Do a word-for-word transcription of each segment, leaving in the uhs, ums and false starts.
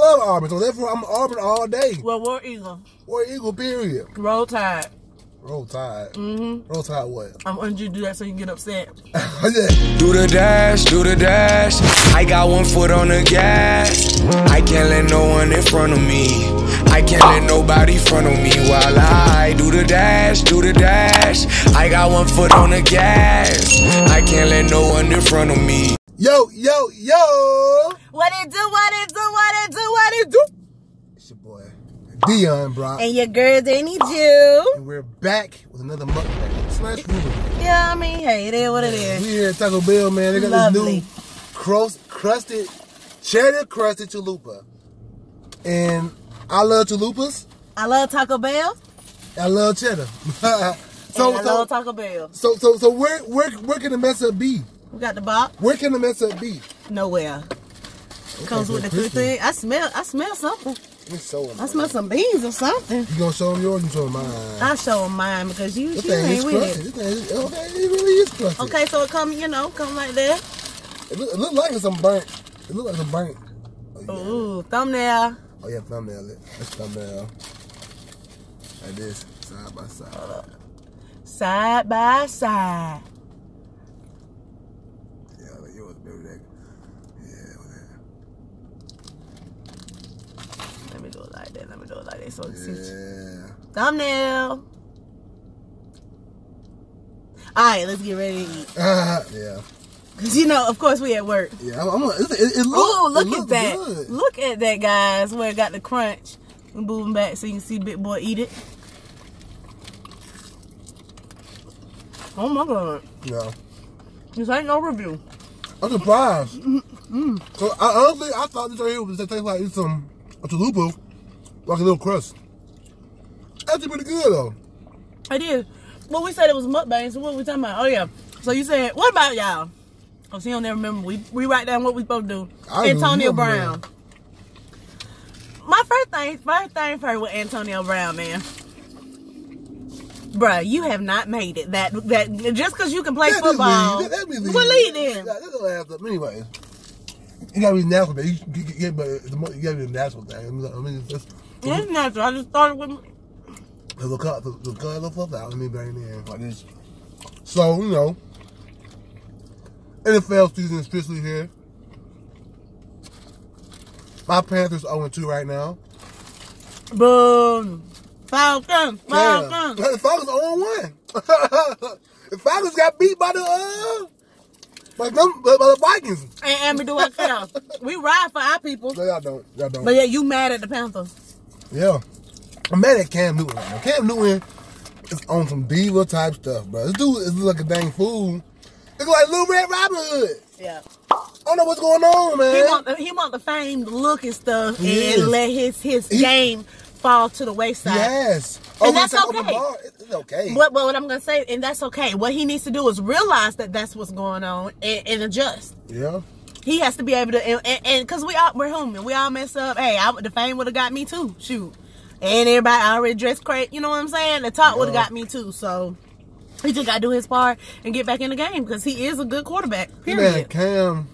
love Auburn, so therefore I'm Auburn all day. Well, War Eagle. War Eagle, period. Roll Tide. Roll Tide. Mm-hmm. Roll Tide what? I'm going to do that so you can get upset. Yeah. Do the dash, do the dash. I got one foot on the gas. I can't let no one in front of me. I can't let nobody front on me while I do the dash, do the dash. I got one foot on the gas. I can't let no one in front of me. Yo, yo, yo. What it do, what it do, what it do, what it do. It's your boy, Deon Brock. And your girl, Danny Jew. And we're back with another mukbang slash movie. Yeah, I mean, hey, it is what it is. We here at Taco Bell, man. They got Lovely. this new crust, crusted, cheddar crusted chalupa. And I love chalupas. I love Taco Bell. I love cheddar. so, and I so, love Taco Bell. So, so, so where, where, where can the mess up be? We got the box. Where can the mess up be? Nowhere. It comes with the good thing. I smell, I smell something. It's so annoying. I smell some beans or something. You gonna show them yours? You show them mine? I show them mine because you, this you thing ain't is with it. This thing is, okay, it really is crusted. Okay, so it come, you know, come like that. It look, it look like it's some burnt. It look like some burnt. Oh, yeah. Ooh, thumbnail. Oh yeah, thumbnail it. That's thumbnail. Like this, side by side. Hold up. Side by side. So yeah. Thumbnail. Alright, let's get ready to eat. Uh, yeah. Cause you know, of course we at work. Yeah, I'm, I'm a, it, it looks, Ooh, look it at that. Good. Look at that, guys, where it got the crunch. I'm moving back so you can see Big Boy eat it. Oh my god. Yeah. This ain't no review. I'm surprised. Mm-hmm. So I honestly I thought this right here was just things like some a chalupa. Like a little crust. That's pretty good though. I did. Well, we said it was mukbang, so what were we talking about? Oh yeah. So you said, what about y'all? Cause he don't never remember. We we write down what we supposed to do. I Antonio Brown. That. My first thing, first thing first with Antonio Brown, man. Bruh, you have not made it. That that just cause you can play that football. That, that what lead in? That's what I have to anyway. You gotta be natural, man. You, you, you, you, gotta, you gotta be a natural thing. I mean, that's It's natural. I just started with the look up, the look up, the fluff out. Let me bring it in like this. So you know, N F L season is officially here. My Panthers zero and two right now. Boom! Falcons, Falcons. Yeah. The Falcons zero and one. The Falcons got beat by the uh, by them, by the Vikings. And Amber do what else? We ride for our people. No, y'all don't. Y'all don't. But yeah, you mad at the Panthers? Yeah, I'm mad at Cam Newton right now. Cam Newton is on some diva type stuff, bro. This dude is like a dang fool. Look like Little Red Robin Hood. Yeah. I don't know what's going on, man. He want the, he want the famed look and stuff, yes. and let his his he, game fall to the wayside. Yes. Oh, and that's okay. It's okay. What, what I'm gonna say, and that's okay. What he needs to do is realize that that's what's going on and, and adjust. Yeah. He has to be able to, and because we all, we're human. We all mess up. Hey, I, the fame would have got me too. Shoot. And everybody already dressed crazy. You know what I'm saying? The talk yeah. would have got me too. So, he just got to do his part and get back in the game because he is a good quarterback. Period. Man, Cam.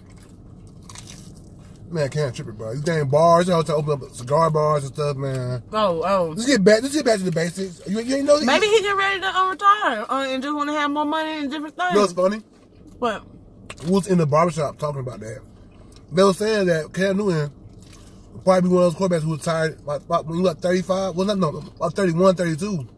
Man, Cam tripping, bro. These damn bars. Y'all trying to open up cigar bars and stuff, man. Oh, oh. Let's get back, let's get back to the basics. You, you ain't know this? Maybe he get ready to uh, retire uh, and just want to have more money and different things. You know what's funny? What? We was in the barbershop talking about that. They were saying that Cam Newton would probably be one of those quarterbacks who retired like, about when he was like thirty-five. Well, not, no, about thirty-one, thirty-two.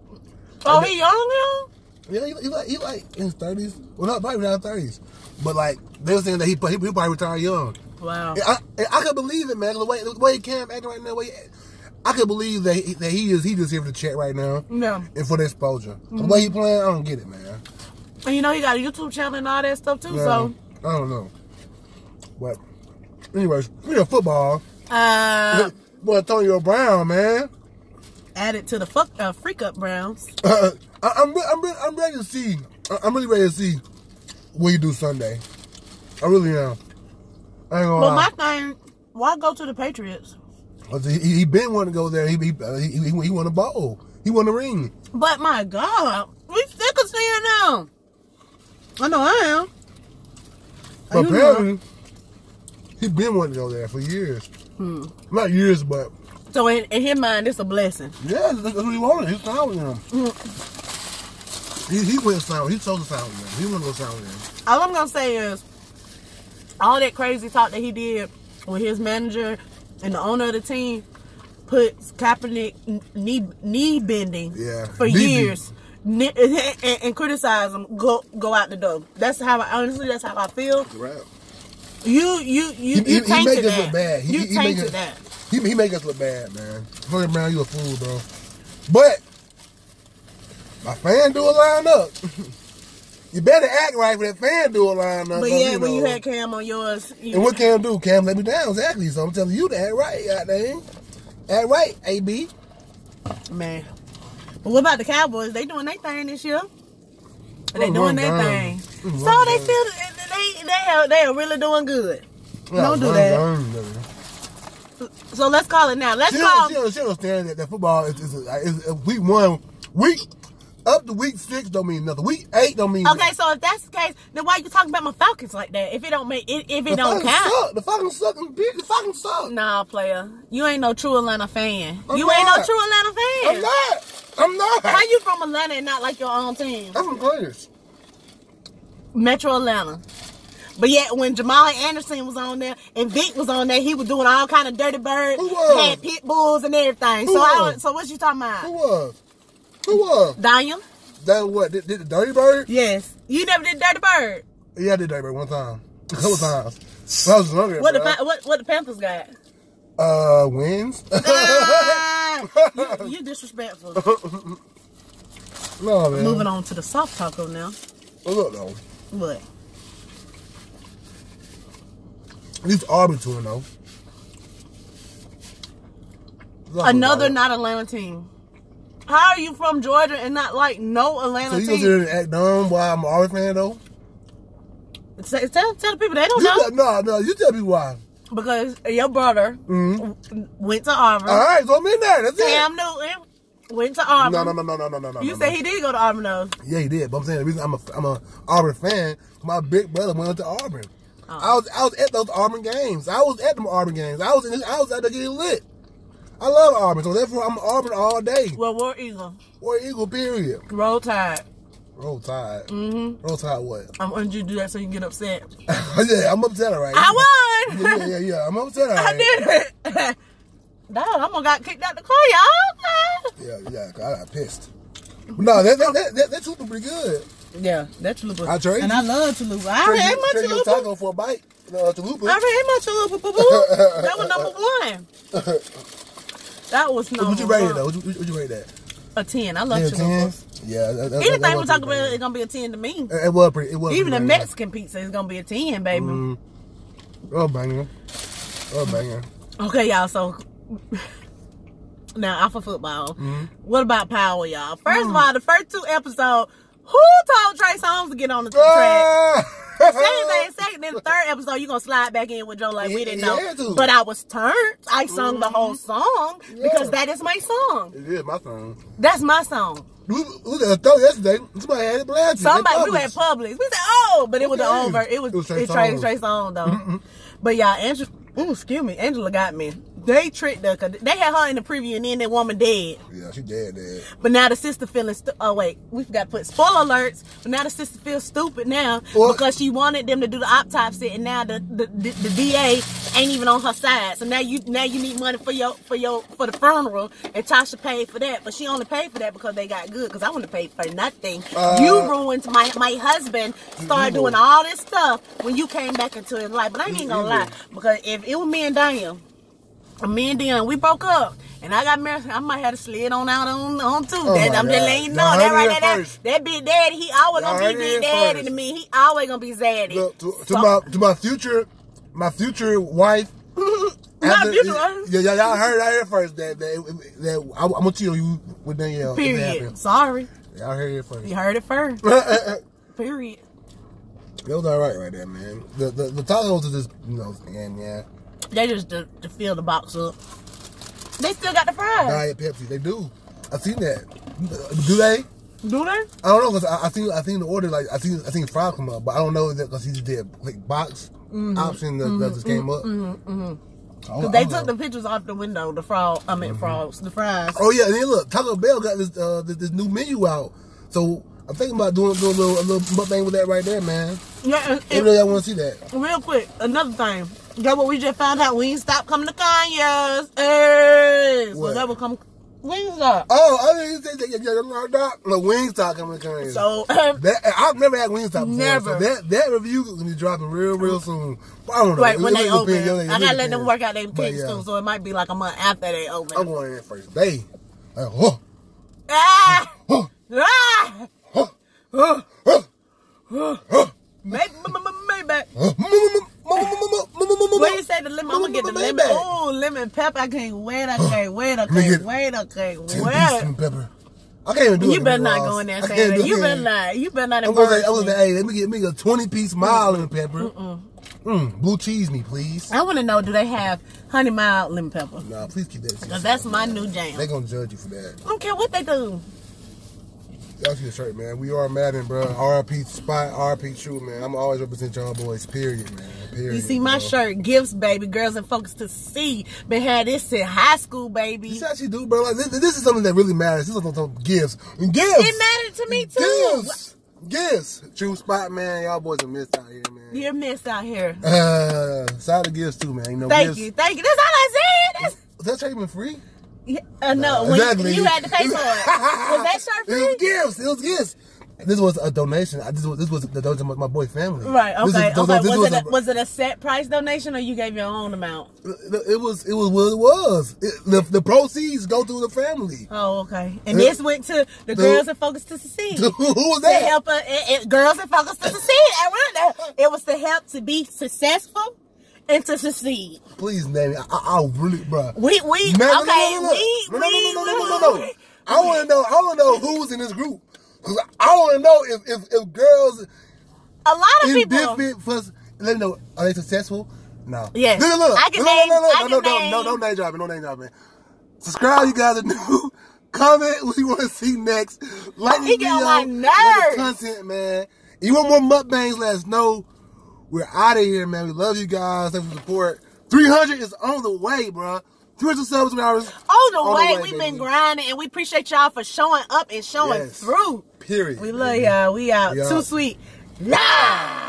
Oh, like, he young now? Yeah, he, he, like, he like in his thirties. Well, not probably around thirties. But like, they were saying that he, he, he probably retired young. Wow. And I, and I could believe it, man. The way, the way Cam acting right now, the way he, I could believe that he, that he is he just here for the check right now. No. And for the exposure. Mm -hmm. The way he playing, I don't get it, man. And you know, he got a YouTube channel and all that stuff too, yeah. so. I don't know. But, anyways, we got football. Uh, Boy, Antonio Brown, man. Added to the fuck, uh, freak up Browns. Uh, I, I'm, I'm, I'm ready to see. I'm really ready to see what you do Sunday. I really am. I ain't gonna But lie. my thing, why go to the Patriots? He, he, he been wanting to go there. He, he, he, he won a bowl. He won a ring. But my God, we sick of seeing them. I know I am. But apparently, he's been wanting to go there for years. Hmm. Not years, but. So in, in his mind, it's a blessing. Yeah, that's what he wanted. He's sound with him. Mm. He, he went sound. He chose to sound with him. He wouldn't go sound with him. All I'm going to say is, all that crazy talk that he did with his manager and the owner of the team puts Kaepernick knee, knee bending yeah. for knee years. Knee, and, and criticize him. Go go out the door. That's how I, honestly, that's how I feel. Right. You, you, you, he, you he, he make us look bad. He, you he, he tainted us, that. He, he make us look bad, man. Antonio Brown, you a fool, bro. But my FanDuel lineup, you better act right with that FanDuel lineup. But yeah, you when know. You had Cam on yours. You and what Cam do? Cam let me down, exactly. So I'm telling you that right, goddamn. Act right, A B. Man. But what about the Cowboys? They doing their thing this year. They oh, doing their thing. Oh, so God. They still, they, they, are, they are really doing good. Yeah, don't do that. God. So let's call it now. Let's she call. Don't, she understands that, that football is, is, is, is week one, week up to week six don't mean nothing. Week eight don't mean. Okay, nothing. So if that's the case, then why are you talking about my Falcons like that? If it don't make, if it the don't count, suck. The Falcons suck. The Falcons suck. Nah, player, you ain't no true Atlanta fan. I'm you not. Ain't no true Atlanta fan. I'm not. I'm not. How you from Atlanta and not like your own team? I'm from Glenders. Metro Atlanta. But yet, when Jamal Anderson was on there and Vic was on there, he was doing all kind of dirty birds. Who was? Had pit bulls and everything. Who so, was? I, so what you talking about? Who was? Who was? Danielle. That what? Did, did the dirty bird? Yes. You never did dirty bird. Yeah, I did dirty bird one time. A couple times. When I was younger. What the what, what the Panthers got? Uh, wins. Uh, you, you disrespectful. No man. Moving on to the soft taco now. What's up though? What? At least Auburn two and though. Another not Atlanta team. How are you from Georgia and not like no Atlanta team? So you consider it act dumb why I'm an Auburn fan though? Tell, tell the people they don't you know. No, no, you tell me why. Because your brother mm-hmm. went to Auburn. All right, so I'm in there. That's Cam it. Cam Newton went to Auburn. No, no, no, no, no, no, no, no. You no, said no. He did go to Auburn, though. Yeah, he did. But I'm saying the reason I'm a I'm a Auburn fan, my big brother went to Auburn. Oh. I was I was at those Auburn games. I was at them Auburn games. I was in, I was out there getting lit. I love Auburn, so therefore I'm Auburn all day. Well, War Eagle. War Eagle. Period. Roll Tide. Roll Tide. Mm-hmm. Roll Tide what? I wanted you to do that so you can get upset. Yeah, I'm upset alright. I won! Yeah, yeah, yeah, yeah. I'm upset alright. I did it. Dog, I'm gonna got kicked out the car, y'all. Yeah, yeah, I got pissed. But no, that, that, that, that, that Chalupa pretty good. Yeah, that Chalupa. I trade And you. I love Chalupa. I already ate my Chalupa. Taco for a bite. No, Chalupa. I already ate my Chalupa, boo-boo. That was number one. That was number one. Would you rate it, though? Would you, would you rate that? A ten. I love Chalupa. Yeah, that, that, anything we talk about is gonna be a ten to me. It, it was pretty. It was even pretty a Mexican bad. Pizza is gonna be a ten, baby. Mm. Oh banger, oh banger. Okay, y'all. So now, off of football, mm. What about Power, y'all? First mm. of all, the first two episodes, who told Trace Holmes to get on the track? Second, second, then the third episode, you gonna slide back in with Joe like we didn't know. Yeah, but I was turned. I sung mm. the whole song yeah. because that is my song. It is my song. That's my song. We, we had a throw yesterday. Somebody had it blasted. Somebody, we had Publix. We said, oh, but it was okay. The over. It was, it was Trace Holmes Trace Holmes, though. Mm -hmm. But y'all, Angela, ooh, excuse me, Angela got me. They tricked her. Cause they had her in the preview, and then that woman dead. Yeah, she dead, dead. But now the sister feeling, stu oh, wait, we forgot to put spoiler alerts. But now the sister feels stupid now well, because she wanted them to do the autopsy, and now the the, the the D A ain't even on her side. So now you now you need money for your for your for the funeral, and Tasha paid for that, but she only paid for that because they got good. Because I wouldn't pay for nothing. Uh, you ruined my my husband. Started doing all this stuff when you came back into his life. But I ain't gonna lie, because if it was me and Danielle. Me and Deon, we broke up, and I got married. I might have to slid on out on, on too. Oh that, I'm God. Just letting you know. That right there, that, that big daddy, he always going to be big daddy first. To me. He always going to be zaddy. Look, to, to, so, my, to my future my future wife. After, my future wife? Yeah, y'all heard out here first that, that, that I, I'm going to tell you with Danielle. Period. Sorry. Y'all heard it first. You heard it first. Period. It was all right right there, man. The, the, the tacos is just, you know, and yeah. They just to, to fill the box up. They still got the fries. Diet Pepsi, they do. I seen that. Do they? Do they? I don't know because I, I seen I seen the order like I seen I seen fries come up, but I don't know that because he just did like box mm-hmm. option that, mm-hmm. that just came mm-hmm. up. Mm-hmm. Because they took the pictures off the window, the fraud, I mean, mm-hmm. frauds, the fries. Oh, yeah, and then look, Taco Bell got this uh, this, this new menu out. So I'm thinking about doing, doing a little, a little mukbang with that right there, man. Yeah, everybody want to see that. Real quick, another thing. Got what we just found out? Wingstop coming to Kanye's. Hey, so that will come. Wingstop. Oh, I didn't say that. No, Wingstop coming to Kanye's. So um, that, I've never had Wingstop before. Never. So that that review is gonna be dropping real, real soon. I don't know. Right, it, when it they open, depends, I gotta depends. let them work out their picks yeah. too. So it might be like a month after they open. I'm going in first day. Like, oh. Ah. Oh. Ah. Oh. Oh. Oh. Oh. Oh. Maybe. Maybe. What do you say? The lemon? I'm gonna get the lemon. Oh, lemon pepper! I can't wait! I can't wait! I can't wait! I can't wait! Lemon pepper. I can't even do it. You better not go in there saying that. You better not. You better not. I was like, hey, let me get me a twenty-piece mild lemon pepper. Mm, blue cheese me, please. I want to know, do they have honey mild lemon pepper? Nah, please keep that. Cause that's my new jam. They gonna judge you for that. I don't care what they do. That's your shirt, man. We are Madden, bro. R I P Spot, R I P True, man. I'm always represent y'all boys, period, man. Period, you see my bro. shirt, Gifts, Baby, Girls and Folks to See. Been had this in high school, baby. This actually do, bro. Like, this, this is something that really matters. This is something gifts. And gifts. It mattered to me, too. Gifts. What? Gifts. True Spot, man. Y'all boys are missed out here, man. You're missed out here. Uh, side of gifts, too, man. You know, thank gifts. you. Thank you. That's all I said. That's... Was that shirt even free? Yeah, uh, no, no, when exactly. you, you had to pay for it. Was that shirt free? It was gifts. It was gifts. This was a donation. This was this was the donation my boy family. Right. Okay. Was, okay. Was, was, was, it a, was it a set price donation or you gave your own amount? It was. It was what it was. It, the, the proceeds go through the family. Oh, okay. And it, this went to the, the Girls and Focus to Succeed. Who was that? To help us, it, it, Girls and Focus to Succeed. I remember that. It was to help to be successful. And to succeed. Please name it. I, I, I really, bro. We, we, man, okay, no, no, no, no. we, no, no, we. No, no, no, no, no, no, no. I want to know, I want to know who's in this group. Because I, I want to know if, if, if girls. A lot of people. First, let me know, are they successful? No. Yes. Look, look, look. I can look, name, look, look, look. No, no, name. no, no, no name dropping, no name dropping. Subscribe, you guys are new. Comment what you want to see next. Like this video. Like the content, man. If you want more mukbangs, let us know. We're out of here, man. We love you guys. Thanks for the support. three hundred is on the way, bro. three hundred subs on the, the way. We've been grinding, and we appreciate y'all for showing up and showing yes. through. Period. We love y'all. We out. Too sweet. Nah.